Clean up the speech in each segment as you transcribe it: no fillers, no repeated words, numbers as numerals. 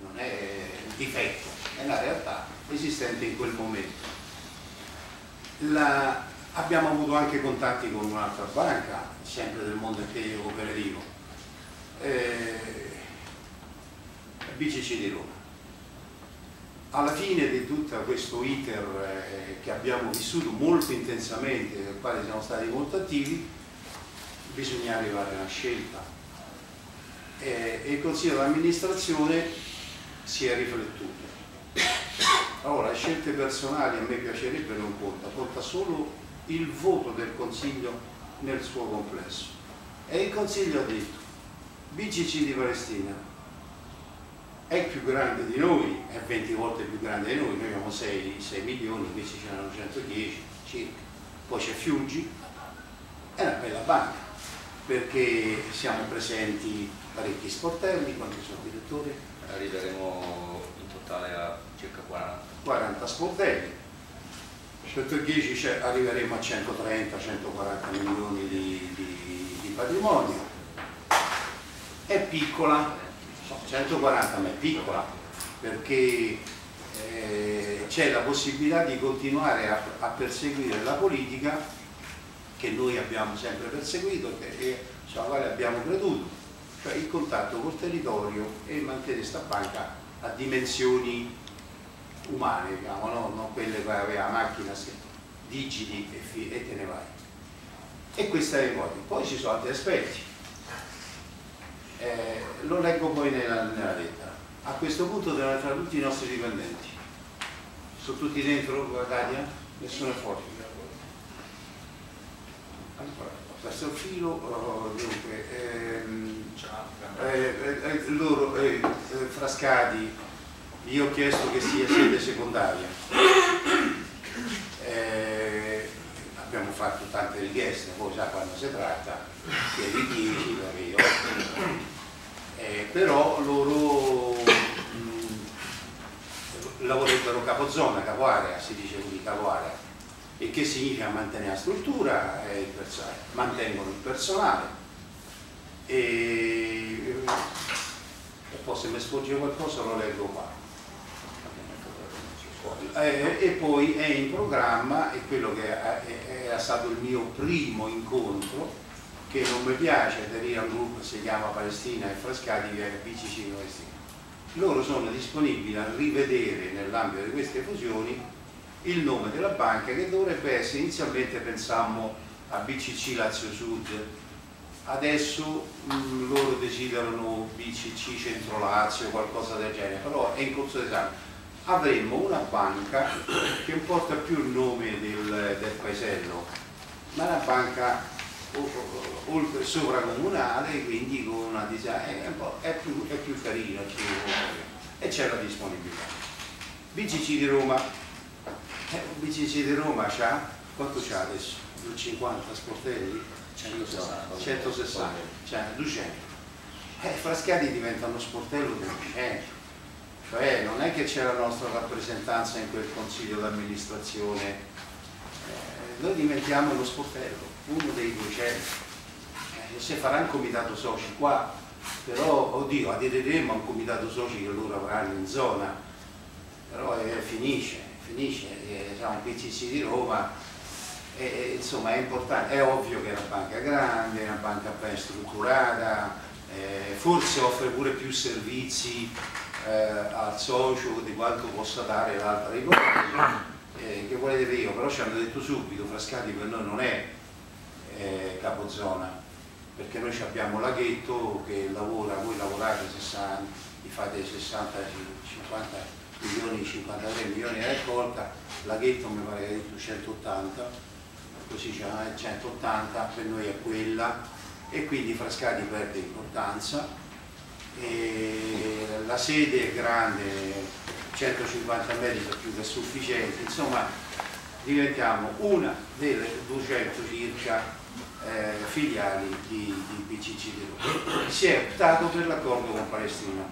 non è un difetto, è la realtà esistente in quel momento. Abbiamo avuto anche contatti con un'altra banca, sempre del mondo cooperativo, BCC di Roma. Alla fine di tutto questo iter che abbiamo vissuto molto intensamente, nel quale siamo stati molto attivi, bisogna arrivare a una scelta e il Consiglio d'amministrazione si è riflettuto. Allora, scelte personali a me piacerebbe non conta, conta solo il voto del Consiglio nel suo complesso. E il Consiglio ha detto: BCC di Palestrina è più grande di noi, è 20 volte più grande di noi abbiamo 6 milioni, questi ce n'erano 110 circa, poi c'è Fiuggi, è una bella banca perché siamo presenti parecchi sportelli. Quanti sono, direttore? Arriveremo in totale a circa 40 sportelli, 110, cioè arriveremo a 130-140 milioni di patrimonio. È piccola, 140, ma è piccola, perché c'è la possibilità di continuare a perseguire la politica che noi abbiamo sempre perseguito e sulla quale abbiamo creduto, cioè il contatto col territorio e mantenere questa banca a dimensioni umane, diciamo, no? Non quelle che aveva la macchina, digiti e te ne vai. E questa è il modo. Poi ci sono altri aspetti. Lo leggo poi nella lettera. A questo punto devono entrare tutti i nostri dipendenti. Sono tutti dentro, Katia? Nessuno è fuori. Allora, verso il filo, loro, Frascati, io ho chiesto che sia sede secondaria. Abbiamo fatto tante richieste, poi sa quando si tratta, di 10, di 8, però loro lavorerebbero capozona, capoarea, si dice così, capoarea, il che significa mantenere la struttura, mantengono il personale. E poi se mi sfugge qualcosa lo leggo qua. E poi è in programma, e quello che era stato il mio primo incontro, che non mi piace aderire a un gruppo che si chiama Palestrina e Frascati, che è BCC Novestì. Loro sono disponibili a rivedere nell'ambito di queste fusioni il nome della banca, che dovrebbe essere, inizialmente pensammo a BCC Lazio Sud, adesso loro desiderano BCC Centro Lazio, qualcosa del genere, però è in corso d'esame. Avremmo una banca che non porta più il nome del paesello, ma una banca oltre sovracomunale, quindi con una design è più carina, e c'è la disponibilità. BCC di Roma, BCC di Roma c'ha, quanto c'ha adesso? 50 sportelli? 160, cioè 200. Frascati diventa uno sportello di 200. Cioè non è che c'è la nostra rappresentanza in quel consiglio d'amministrazione, noi diventiamo uno sportello, uno dei 200, se farà un comitato soci qua, però oddio, aderiremo a un comitato soci che loro avranno in zona, però finisce, siamo BCC di Roma, insomma è importante, è ovvio che è una banca grande, è una banca ben strutturata, forse offre pure più servizi al socio di quanto possa dare l'altra ipotesi che volete io, però ci hanno detto subito: Frascati per noi non è capozona, perché noi abbiamo Laghetto che lavora, voi lavorate 60, vi fate 60, 50 milioni, 53 milioni di raccolta, Laghetto mi pare che ha detto 180, così c'è 180, per noi è quella, e quindi Frascati perde importanza. E la sede è grande, 150 metri sono più che sufficienti, insomma diventiamo una delle 200 circa filiali di BCC di Roma. Si è optato per l'accordo con Palestrina,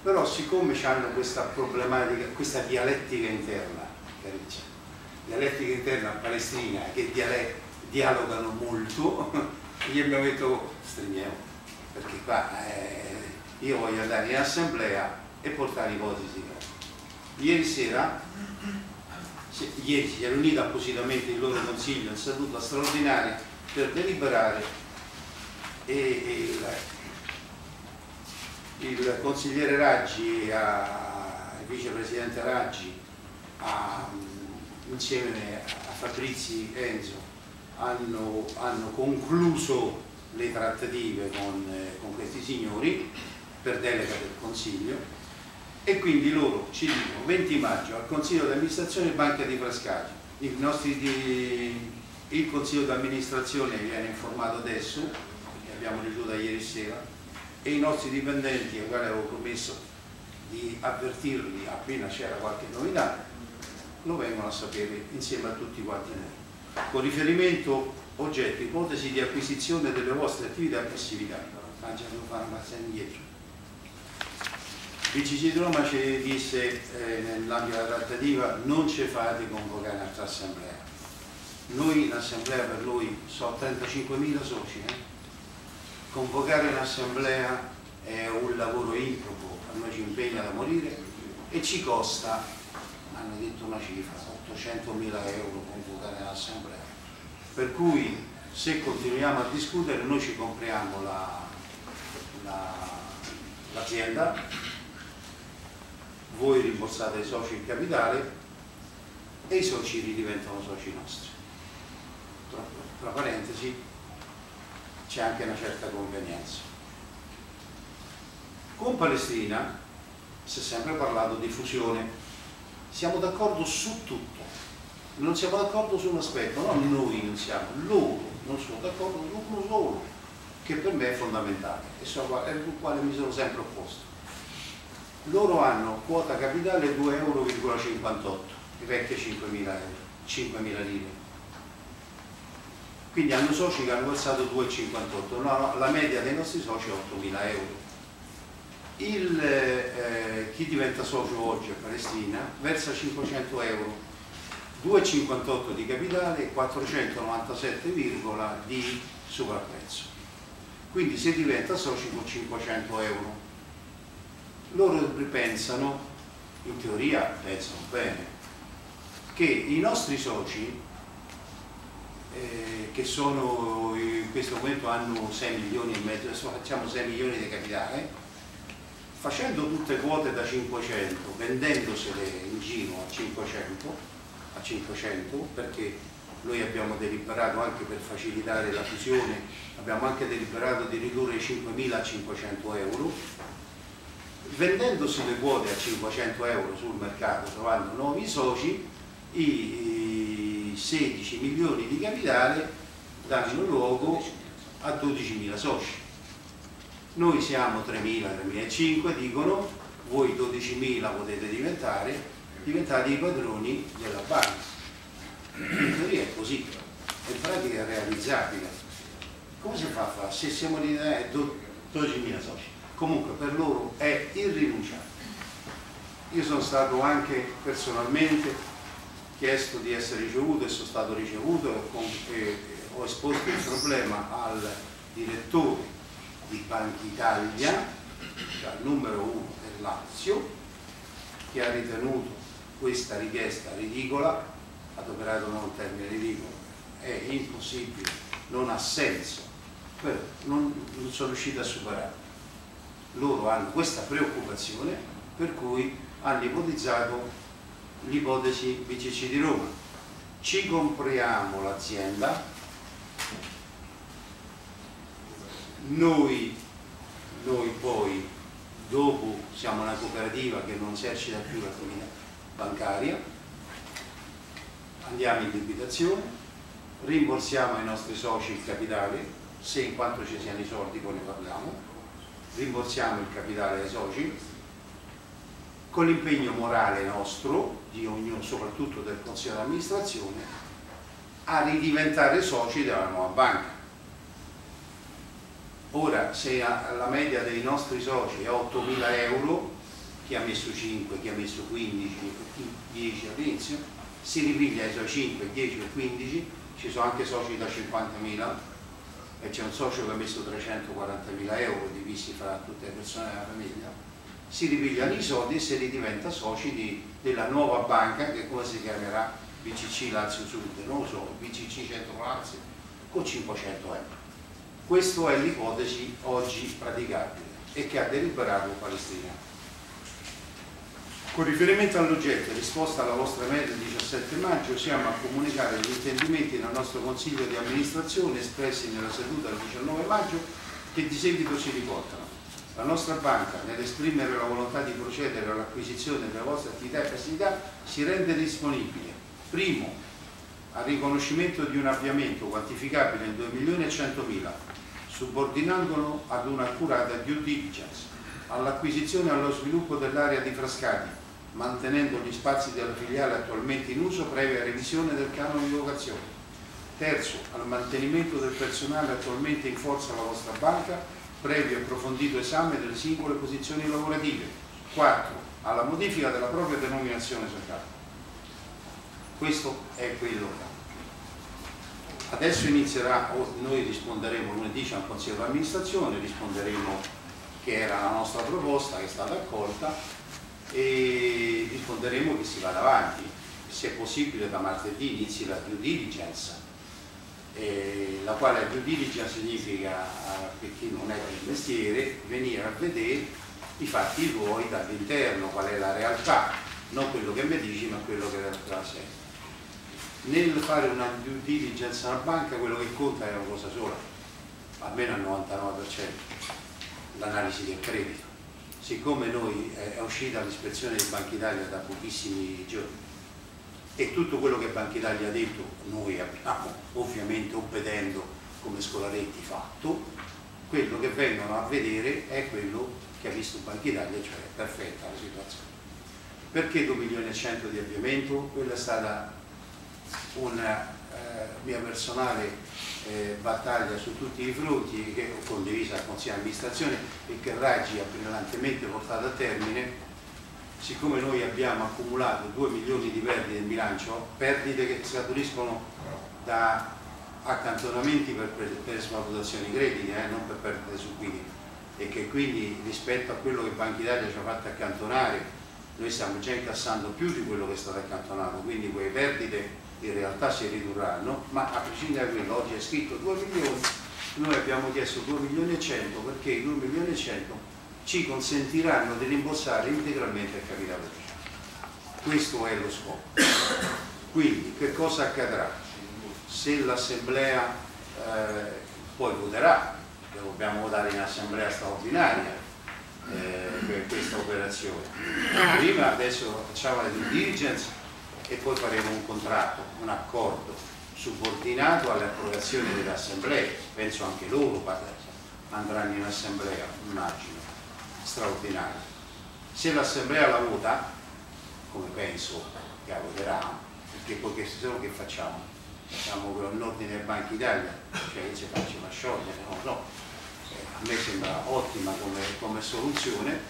però siccome hanno questa problematica, questa dialettica interna, a Palestrina, che dialogano molto, gli abbiamo detto: stringiamo, perché qua io voglio andare in assemblea e portare i codici cari. Ieri sera si è riunito appositamente il loro consiglio in seduta straordinaria per deliberare il consigliere Raggi, il vicepresidente Raggi, insieme a Fabrizi Enzo hanno concluso le trattative con questi signori per delega del Consiglio, e quindi loro ci dicono 20 maggio al Consiglio di amministrazione Banca di Frascati. Il Consiglio di amministrazione viene informato adesso, perché abbiamo ricevuto ieri sera, e i nostri dipendenti, ai quali avevo promesso di avvertirli appena c'era qualche novità, lo vengono a sapere insieme a tutti quanti noi. Con riferimento oggetto, ipotesi di acquisizione delle vostre attività e passività, anzi devo fare una marcia indietro. Il BCC di Roma ci disse nell'ambito della trattativa: non ci fate convocare un'altra assemblea. Noi in assemblea per lui sono 35.000 soci. Convocare un'assemblea è un lavoro improbo, a noi ci impegna da morire e ci costa, hanno detto una cifra, 800.000 euro convocare l'assemblea. Per cui se continuiamo a discutere noi ci compriamo l'azienda, voi rimborsate ai soci il capitale e i soci ridiventano soci nostri. Tra parentesi c'è anche una certa convenienza. Con Palestrina si è sempre parlato di fusione, siamo d'accordo su tutto, non siamo d'accordo su un aspetto, non noi non siamo, loro non sono d'accordo su uno solo, che per me è fondamentale e sul quale mi sono sempre opposto. Loro hanno quota capitale 2,58 €, i vecchi 5.000 lire. Quindi hanno soci che hanno versato 2,58 €, no, la media dei nostri soci è 8.000 €. Chi diventa socio oggi a Palestrina versa 500 €, 2,58 € di capitale e 497 di sovrapprezzo. Quindi se diventa socio con 500 €, loro ripensano, in teoria pensano bene, che i nostri soci, che sono in questo momento hanno 6,5 milioni, adesso facciamo 6 milioni di capitale, facendo tutte quote da 500, vendendosele in giro a 500, perché noi abbiamo deliberato anche per facilitare la fusione, abbiamo anche deliberato di ridurre i 5.000 a 500 €, vendendosi le quote a 500 € sul mercato, trovando nuovi soci, i 16 milioni di capitale danno luogo a 12.000 soci. Noi siamo 3.000, 3.500, dicono, voi 12.000 potete diventate i padroni della banca. In teoria è così, in pratica è realizzabile. Come si fa a fare? Se siamo di 12.000 soci, comunque per loro è irrinunciabile. Io sono stato anche personalmente chiesto di essere ricevuto e sono stato ricevuto, ho esposto il problema al direttore di Banca d'Italia, cioè il numero 1 del Lazio, che ha ritenuto questa richiesta ridicola, adoperato non un termine ridicolo, è impossibile, non ha senso, però non sono riuscito a superarlo. Loro hanno questa preoccupazione, per cui hanno ipotizzato l'ipotesi BCC di Roma: ci compriamo l'azienda, noi poi dopo siamo una cooperativa che non esercita più l'attività bancaria, andiamo in liquidazione, rimborsiamo ai nostri soci il capitale, se in quanto ci siano i soldi poi ne parliamo, rimborsiamo il capitale ai soci, con l'impegno morale nostro, di ognuno, soprattutto del Consiglio di amministrazione, a ridiventare soci della nuova banca. Ora, se la media dei nostri soci è 8.000 €, chi ha messo 5, chi ha messo 15, 10 all'inizio, si ripiglia i suoi 5, 10 o 15, ci sono anche soci da 50.000 e c'è un socio che ha messo 340.000 € divisi fra tutte le persone della famiglia, si ripigliano i soldi e se li diventa soci della nuova banca, che come si chiamerà, BCC Lazio Sud, non lo so, BCC Centro Lazio, con 500 euro. Questa è l'ipotesi oggi praticabile e che ha deliberato Palestrina. Con riferimento all'oggetto, risposta alla vostra mail del 17 maggio, siamo a comunicare gli intendimenti del nostro Consiglio di amministrazione espressi nella seduta del 19 maggio che di seguito si riportano. La nostra banca, nell'esprimere la volontà di procedere all'acquisizione delle vostre attività e facilità, si rende disponibile, primo, al riconoscimento di un avviamento quantificabile in 2.100.000, subordinandolo ad un'accurata due diligence, all'acquisizione e allo sviluppo dell'area di Frascati, mantenendo gli spazi della filiale attualmente in uso previa revisione del canone di locazione. Terzo, al mantenimento del personale attualmente in forza alla vostra banca, previo e approfondito esame delle singole posizioni lavorative. 4. Alla modifica della propria denominazione sociale. Questo è quello che adesso inizierà. Noi risponderemo lunedì, c'è un consiglio di amministrazione, risponderemo che era la nostra proposta, che è stata accolta, e risponderemo che si vada avanti, se è possibile da martedì inizi la due diligence, la quale due diligence significa, per chi non è del mestiere, venire a vedere i fatti tuoi dall'interno, qual è la realtà, non quello che mi dici ma quello che in realtà sei. Nel fare una due diligence alla banca quello che conta è una cosa sola, almeno al 99%, l'analisi del credito. Siccome noi è uscita l'ispezione di Banca d'Italia da pochissimi giorni, e tutto quello che Banca d'Italia ha detto noi abbiamo ovviamente, obbedendo come scolaretti, fatto. Quello che vengono a vedere è quello che ha visto Banca d'Italia, cioè è perfetta la situazione. Perché 2.100.000 di avviamento? Quella è stata una mia personale battaglia su tutti i fronti, che ho condiviso al Consiglio di amministrazione e che Raggi ha brillantemente portato a termine. Siccome noi abbiamo accumulato 2 milioni di perdite in bilancio, perdite che scaturiscono da accantonamenti per svalutazioni crediti, non per perdite subite, e che quindi rispetto a quello che Banca d'Italia ci ha fatto accantonare noi stiamo già incassando più di quello che è stato accantonato, quindi quelle perdite in realtà si ridurranno, ma a prescindere da quello oggi è scritto 2 milioni, noi abbiamo chiesto 2.100.000 perché i 2.100.000 ci consentiranno di rimborsare integralmente il capitale sociale. Questo è lo scopo. Quindi che cosa accadrà? Se l'Assemblea poi voterà, dobbiamo votare in Assemblea straordinaria per questa operazione. Prima adesso facciamo le due diligence e poi faremo un contratto, un accordo subordinato alle approvazioni dell'Assemblea. Penso anche loro andranno in Assemblea, immagino. Straordinario. Se l'Assemblea la vota, come penso che la voterà, perché poi che solo che facciamo? Facciamo quello all'ordine Banca d'Italia, cioè che si facciamo a sciogliere, no. A me sembra ottima come soluzione.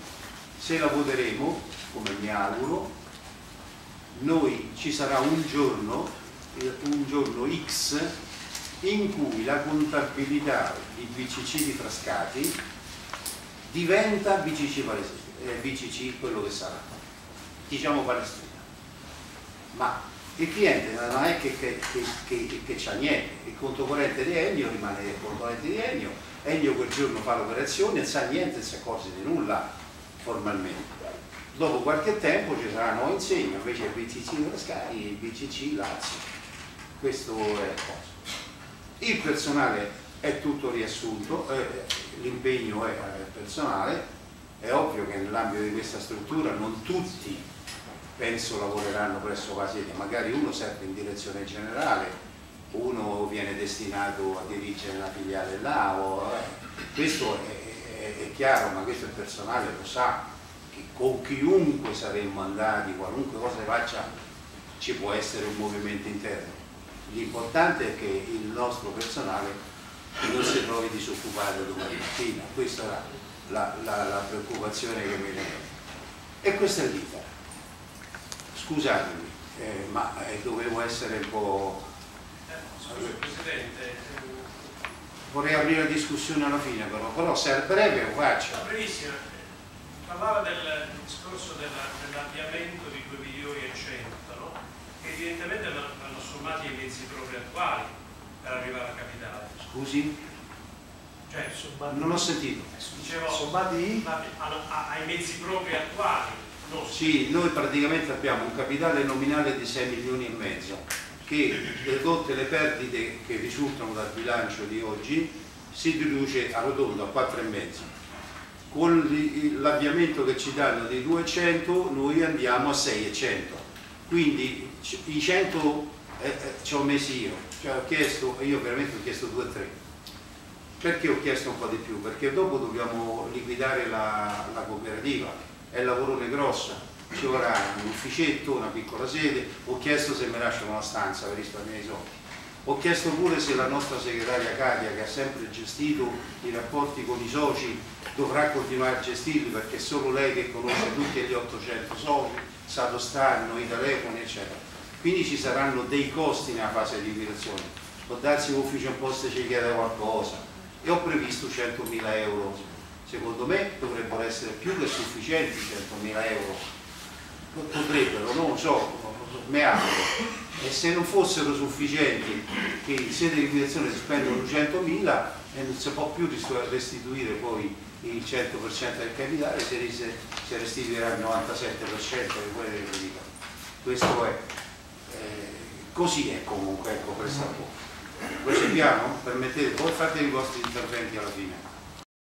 Se la voteremo, come mi auguro, noi ci sarà un giorno X in cui la contabilità di BCC di Frascati diventa BCC quello che sarà, diciamo Palestrina, ma il cliente non è che c'ha niente, il conto corrente di Ennio rimane il conto corrente di Ennio, Ennio quel giorno fa l'operazione, non sa niente, non si accorge di nulla formalmente. Dopo qualche tempo ci sarà nuovo insegno, invece BCC Novestì e BCC Lazio, questo è cosa. Il personale è tutto riassunto, l'impegno è personale, è ovvio che nell'ambito di questa struttura non tutti, penso, lavoreranno presso la sede, magari uno serve in direzione generale, uno viene destinato a dirigere la filiale là, questo è chiaro, ma questo il personale lo sa, che con chiunque saremmo andati, qualunque cosa faccia, ci può essere un movimento interno. L'importante è che il nostro personale non si trovi disoccupato domani mattina, questa era la preoccupazione che mi veniva. E questa è l'Italia. Scusatemi, ma dovevo essere un po'... Scusi, Presidente. Vorrei aprire la discussione alla fine però se è breve lo faccio. Brevissima. parlava del discorso dell'avviamento di 2.100.000, no? Che evidentemente vanno sommati ai mezzi propri attuali per arrivare alla capitale. Scusi? Cioè, sommati, non ho sentito. Dicevo, sommati ai mezzi propri attuali. No. Sì, noi praticamente abbiamo un capitale nominale di 6,5 milioni, che dedotte le perdite che risultano dal bilancio di oggi si riduce a rotondo a 4,5. Con l'avviamento che ci danno di 200 noi andiamo a 6,100, quindi i 100 ci ho messi io, cioè io veramente ho chiesto 2,3. Perché ho chiesto un po' di più? Perché dopo dobbiamo liquidare la cooperativa, è un lavorone grosso, ci vorrà un ufficetto, una piccola sede. Ho chiesto se mi lasciano una stanza per risparmiare i soldi. Ho chiesto pure se la nostra segretaria Katia, che ha sempre gestito i rapporti con i soci, dovrà continuare a gestirli, perché è solo lei che conosce tutti gli 800 soci, sa dove stanno, i telefoni eccetera. Quindi ci saranno dei costi nella fase di liquidazione. Può darsi che l'ufficio imposte ci chieda qualcosa. E ho previsto 100.000 euro, secondo me dovrebbero essere più che sufficienti 100.000 euro, potrebbero, non so, me auguro. E se non fossero sufficienti, che in sede di liquidazione si spendono 100.000 e non si può più restituire poi il 100% del capitale, si restituirà il 97% di quello del capitale. Questo è, così è comunque, ecco, questo è un po'. Questo piano, permettete, voi fate i vostri interventi alla fine.